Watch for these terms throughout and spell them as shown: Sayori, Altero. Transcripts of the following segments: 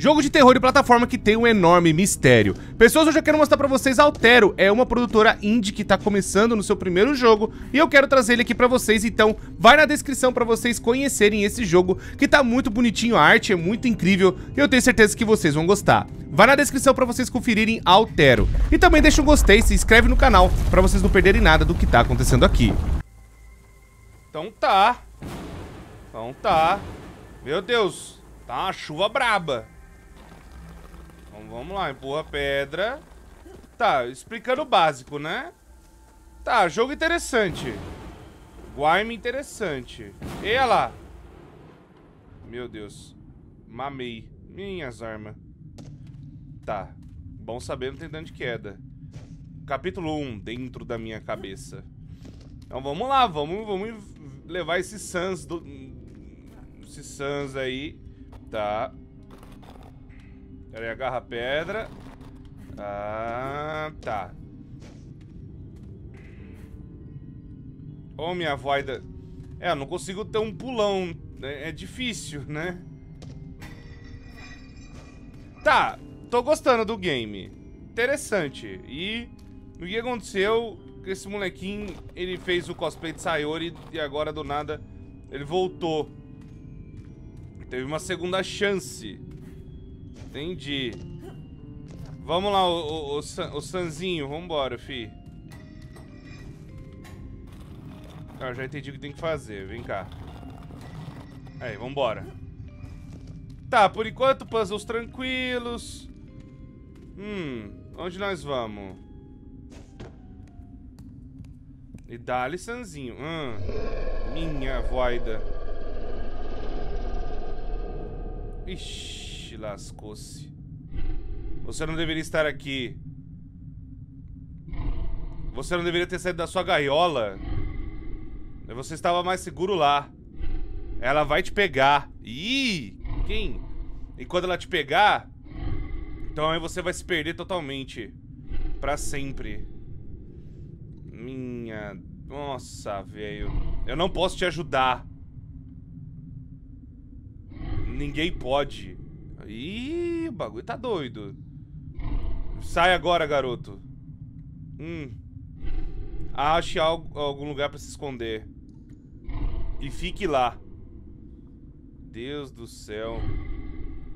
Jogo de terror e plataforma que tem um enorme mistério. Pessoas, hoje eu quero mostrar pra vocês Altero, é uma produtora indie que tá começando no seu primeiro jogo, e eu quero trazer ele aqui pra vocês, então vai na descrição pra vocês conhecerem esse jogo, que tá muito bonitinho, a arte é muito incrível, e eu tenho certeza que vocês vão gostar. Vai na descrição pra vocês conferirem Altero. E também deixa um gostei e se inscreve no canal, pra vocês não perderem nada do que tá acontecendo aqui. Então tá. Meu Deus, tá uma chuva braba. Vamos lá, empurra a pedra. Tá, explicando o básico, né? Tá, jogo interessante. Guaime interessante. E olha lá. Meu Deus. Mamei. Minhas armas. Tá. Bom saber, não tem dano de queda. Capítulo 1, dentro da minha cabeça. Então vamos lá, vamos levar esses Sans do... Esses Sans aí. Tá. Ele agarra a pedra. Ah, tá. Ô, minha voida. É, eu não consigo ter um pulão. É difícil, né? Tá, tô gostando do game. Interessante. E o que aconteceu? Esse molequinho, ele fez o cosplay de Sayori e agora, do nada, ele voltou. Teve uma segunda chance. Entendi. Vamos lá, o Sanzinho. Vambora, fi. Ah, já entendi o que tem que fazer. Vem cá. Aí, vambora. Tá, por enquanto, puzzles tranquilos. Onde nós vamos? E dá-lhe, Sanzinho. Minha voida. Ixi. Lascou-se. Você não deveria estar aqui. Você não deveria ter saído da sua gaiola. Você estava mais seguro lá. Ela vai te pegar. Ih! Quem? E quando ela te pegar, então aí você vai se perder totalmente. Pra sempre. Minha... Nossa, velho. Eu não posso te ajudar. Ninguém pode. Ih, o bagulho tá doido. Sai agora, garoto. Ache algum lugar pra se esconder. E fique lá. Deus do céu.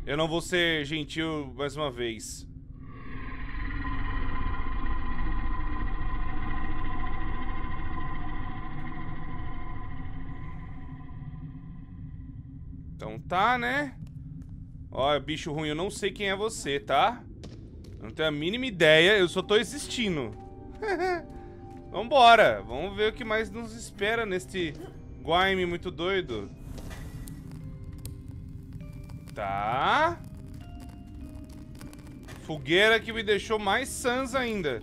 Eu não vou ser gentil mais uma vez. Então tá, né? Olha, bicho ruim, eu não sei quem é você, tá? Eu não tenho a mínima ideia, eu só tô existindo. Vambora, vamos ver o que mais nos espera neste guaime muito doido. Tá. Fogueira que me deixou mais Sans ainda.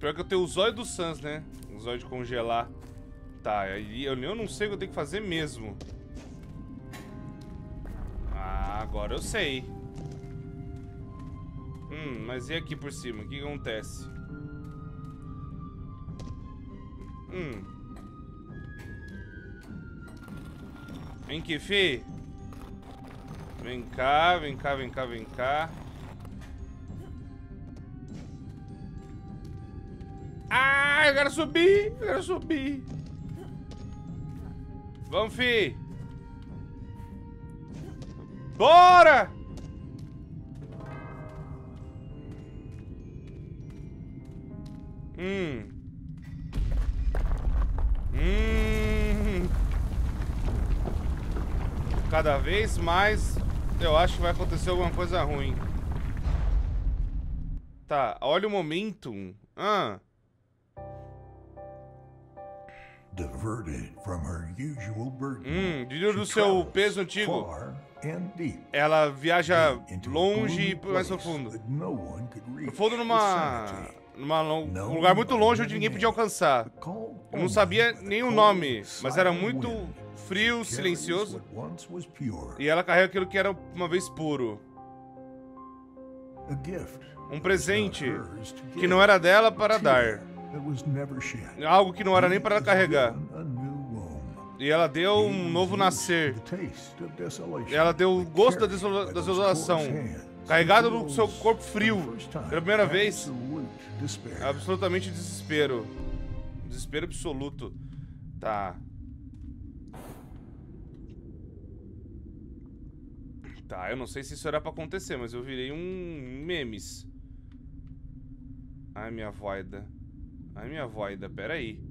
Pior que eu tenho o zóio do Sans, né? O zóio de congelar. Tá, eu não sei o que eu tenho que fazer mesmo. Agora eu sei. Mas e aqui por cima? O que acontece? Vem aqui, fi. Vem cá. Ah, eu quero subir. Vamos, fi. Bora! Cada vez mais eu acho que vai acontecer alguma coisa ruim. Tá, olha o momentum. Diverted from her usual burden. Do seu peso antigo. Ela viaja longe e mais profundo. Profundo num lugar muito longe onde ninguém podia alcançar. Eu não sabia nem o nome, mas era muito frio, silencioso. E ela carrega aquilo que era uma vez puro. Um presente que não era dela para dar. Algo que não era nem para ela carregar. E ela deu um novo nascer. Ela deu o gosto da desolação, carregada no seu corpo frio. Pela primeira vez, absolutamente desespero. Desespero absoluto. Tá. Tá, eu não sei se isso era pra acontecer, mas eu virei um memes. Ai, minha voida. Ai, minha voida, peraí.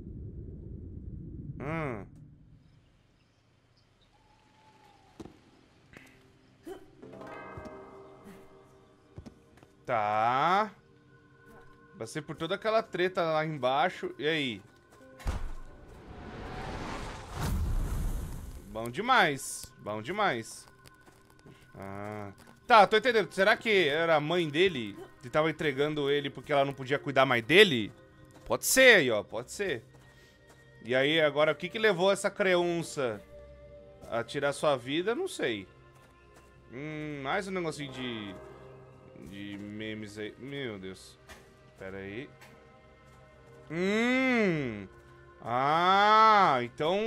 Tá. Passei por toda aquela treta lá embaixo. E aí? Bom demais. Bom demais. Ah. Tá, tô entendendo. Será que era a mãe dele que tava entregando ele porque ela não podia cuidar mais dele? Pode ser aí, ó. Pode ser. E aí, agora, o que que levou essa criança a tirar sua vida? Não sei. Mais um negocinho de memes aí. Meu Deus. Pera aí. Ah, então...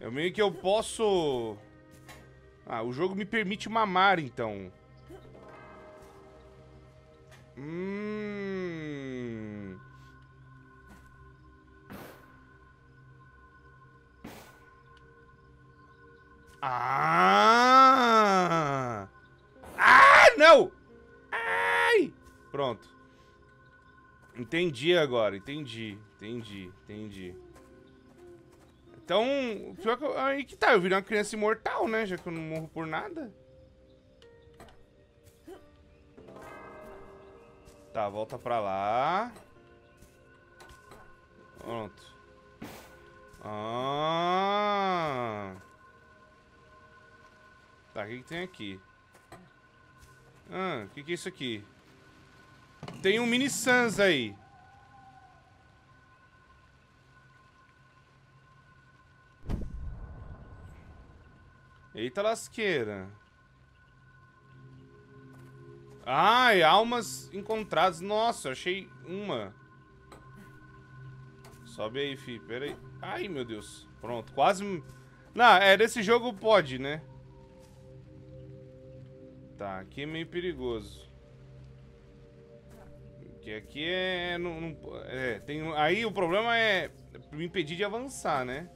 eu meio que eu posso... ah, o jogo me permite mamar, então. Ah! Ah, não! Ai! Pronto. Entendi agora, entendi. Então, pior que eu, aí que tá, eu virei uma criança imortal, né? Já que eu não morro por nada. Tá, volta pra lá. Pronto. Ah! Tá, o que tem aqui? Ah, o que é isso aqui? Tem um mini Sans aí. Eita lasqueira. Ai, almas encontradas. Nossa, achei uma. Sobe aí, fi. Pera aí. Ai, meu Deus. Pronto, quase... não, é, desse jogo pode, né? Tá, aqui é meio perigoso. Porque aqui é... tem, aí o problema é me impedir de avançar, né?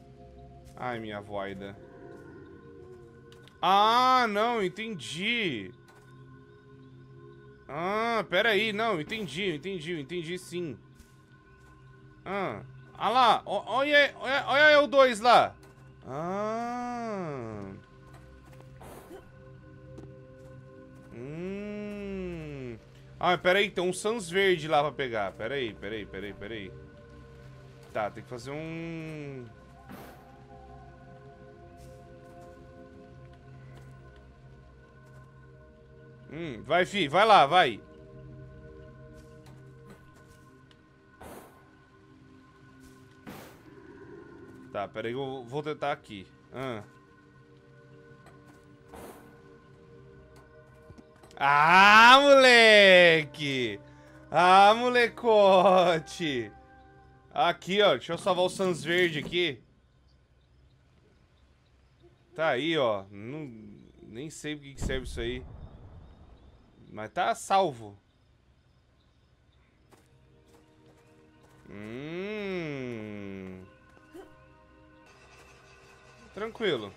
Ai, minha voida. Ah, não, entendi. Ah, peraí, não, entendi sim. Ah lá, olha o 2 lá. Ah. Ah, peraí, tem um Sans verde lá pra pegar. Peraí. Tá, tem que fazer um... vai, fi, vai lá, vai. Tá, peraí, eu vou tentar aqui. Ah, moleque! Ah, molecote! Aqui, ó, deixa eu salvar o Sans Verde aqui. Tá aí, ó. Não, nem sei pro que serve isso aí. Mas tá salvo. Tranquilo.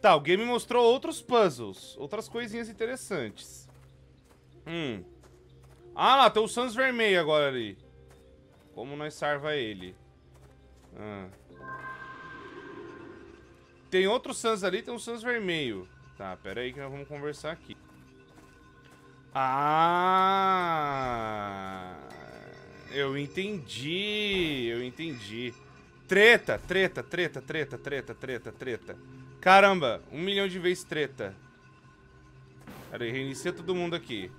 Tá, o game mostrou outros puzzles. Outras coisinhas interessantes. Ah, lá, tem o Sans Vermelho agora ali. Como nós salva ele? Tem outro Sans ali, tem um Sans vermelho. Tá, pera aí que nós vamos conversar aqui. Ah! Eu entendi. Treta. Caramba, 1 milhão de vezes treta. Pera aí, reinicia todo mundo aqui.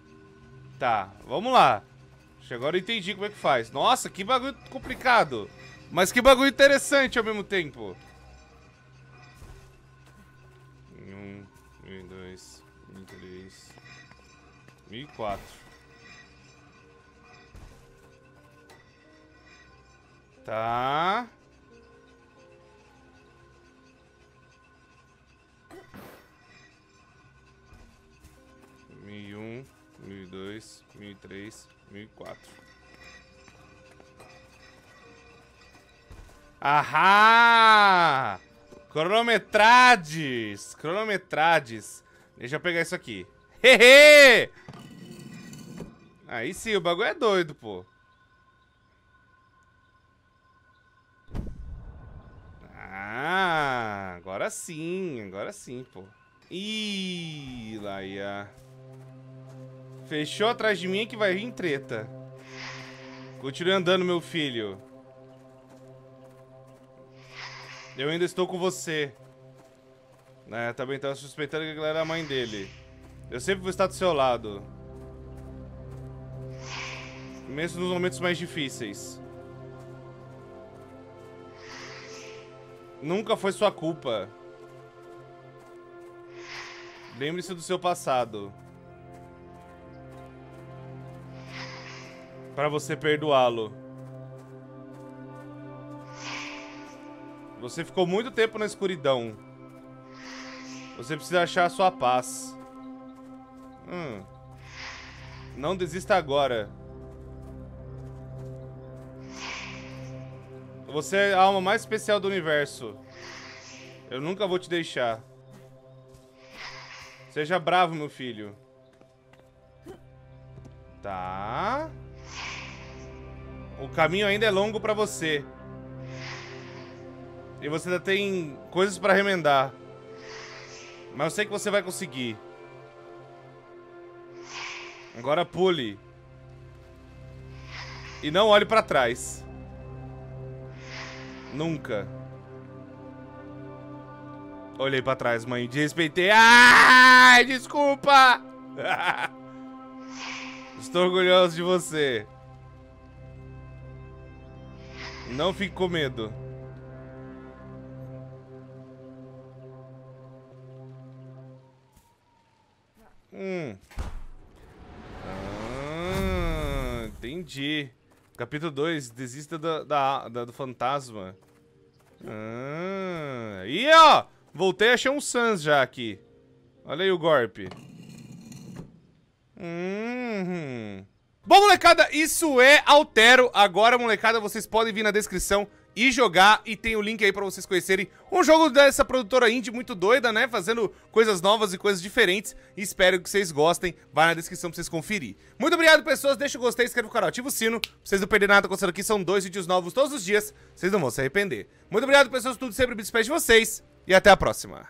Tá, vamos lá. Acho que agora eu entendi como é que faz. Nossa, que bagulho complicado. Mas que bagulho interessante ao mesmo tempo. 1, 2, 3, 1004. Tá. Mil 1, 1002, 1003, 1004. Ahá! Cronometrades! Cronometrades. Deixa eu pegar isso aqui. Hehe! Aí sim, o bagulho é doido, pô. Ah, agora sim, pô. Ih, laia. Fechou atrás de mim que vai vir treta. Continue andando, meu filho. Eu ainda estou com você. É, também tava suspeitando que aquela era a mãe dele. Eu sempre vou estar do seu lado. Mesmo nos momentos mais difíceis. Nunca foi sua culpa. Lembre-se do seu passado. Para você perdoá-lo. Você ficou muito tempo na escuridão. Você precisa achar a sua paz. Não desista agora. Você é a alma mais especial do universo. Eu nunca vou te deixar. Seja bravo, meu filho. Tá. O caminho ainda é longo pra você. E você ainda tem coisas pra remendar. Mas eu sei que você vai conseguir. Agora pule. E não olhe pra trás. Nunca. Olhei pra trás, mãe. Desrespeitei. Ai, desculpa! Estou orgulhoso de você. Não fique com medo. Ah, entendi. Capítulo 2, desista do fantasma. E ó, voltei e achei um Sans já aqui. Olha aí o golpe. Bom, molecada, isso é Altero. Agora, molecada, vocês podem vir na descrição e jogar, e tem o link aí pra vocês conhecerem um jogo dessa produtora indie muito doida, né, fazendo coisas novas e coisas diferentes. Espero que vocês gostem, vai na descrição pra vocês conferir. Muito obrigado, pessoas, deixa o gostei, inscreve no canal, ativa o sino, pra vocês não perderem nada acontecendo aqui, são 2 vídeos novos todos os dias, vocês não vão se arrepender. Muito obrigado, pessoas, tudo sempre me despeço de vocês, e até a próxima.